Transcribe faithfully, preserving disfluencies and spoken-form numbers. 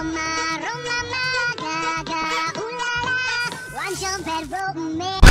Roma, Roma, Gaga, ooh la la, one jump and roll me.